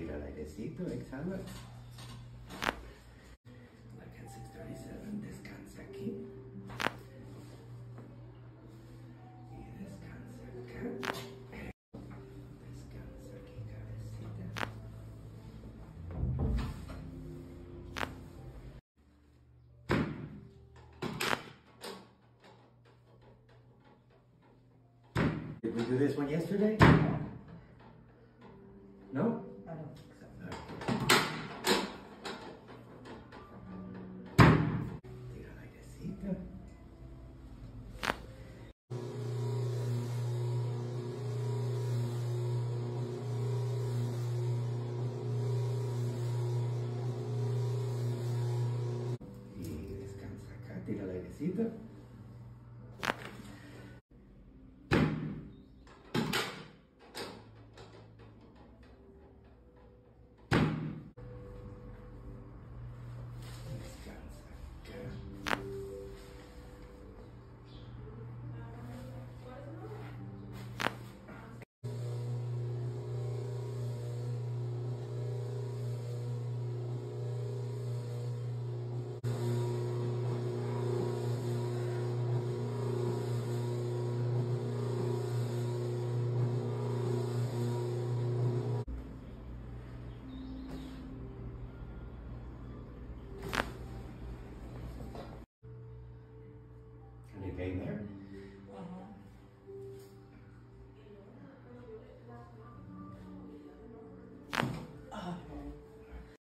Mira airecito, exhala. Like at 6:37, descansa aquí. Y descansa acá. Descansa aquí, cabecita. Did we do this one yesterday? No? I don't think so. Tira la airecita. Y descansa acá, tira la airecita.